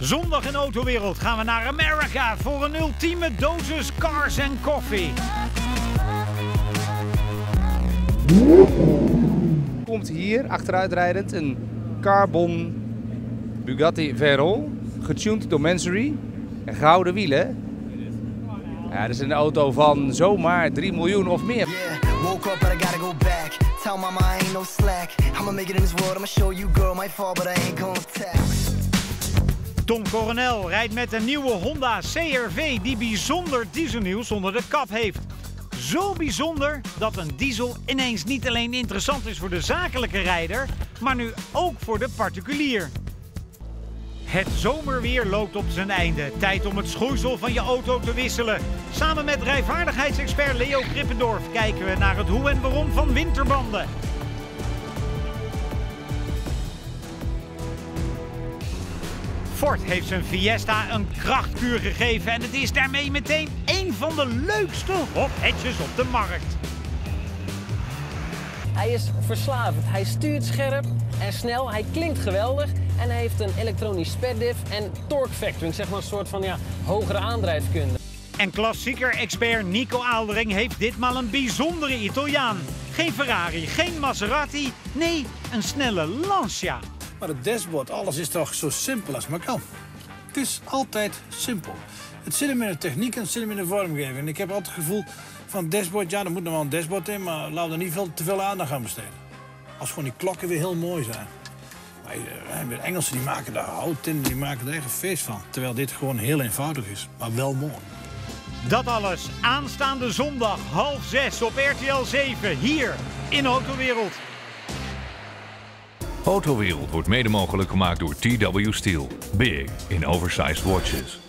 Zondag in Autowereld gaan we naar Amerika voor een ultieme dosis Cars and Coffee. Komt hier achteruitrijdend een carbon Bugatti Veyron, getuned door Mansory en gouden wielen. Ja, dat is een auto van zomaar 3 miljoen of meer. Yeah, woke up, but I gotta go back. Tell mama I ain't no slack. I'ma make it in this world, I'ma show you girl my fall, but I ain't gonna tax. Tom Coronel rijdt met een nieuwe Honda CR-V die bijzonder dieselnieuws onder de kap heeft. Zo bijzonder dat een diesel ineens niet alleen interessant is voor de zakelijke rijder, maar nu ook voor de particulier. Het zomerweer loopt op zijn einde. Tijd om het schoeisel van je auto te wisselen. Samen met rijvaardigheidsexpert Leo Krippendorf kijken we naar het hoe en waarom van winterbanden. Ford heeft zijn Fiesta een krachtkuur gegeven en het is daarmee meteen één van de leukste hothatches op de markt. Hij is verslavend. Hij stuurt scherp en snel. Hij klinkt geweldig en hij heeft een elektronisch sperdiff en torque factoring, zeg maar een soort van hogere aandrijfkunde. En klassieker-expert Nico Aaldering heeft ditmaal een bijzondere Italiaan. Geen Ferrari, geen Maserati, nee, een snelle Lancia. Maar het dashboard, alles is toch zo simpel als maar kan. Het is altijd simpel. Het zit hem in de techniek en het zit hem in de vormgeving. En ik heb altijd het gevoel van dashboard, ja, er moet nog wel een dashboard in, maar laten we er niet te veel aandacht aan besteden. Als gewoon die klokken weer heel mooi zijn. Maar de Engelsen die maken daar hout in, die maken er eigen feest van. Terwijl dit gewoon heel eenvoudig is, maar wel mooi. Dat alles aanstaande zondag 5:30 op RTL 7 hier in Autowereld. Autowereld wordt mede mogelijk gemaakt door TW Steel. Big in oversized watches.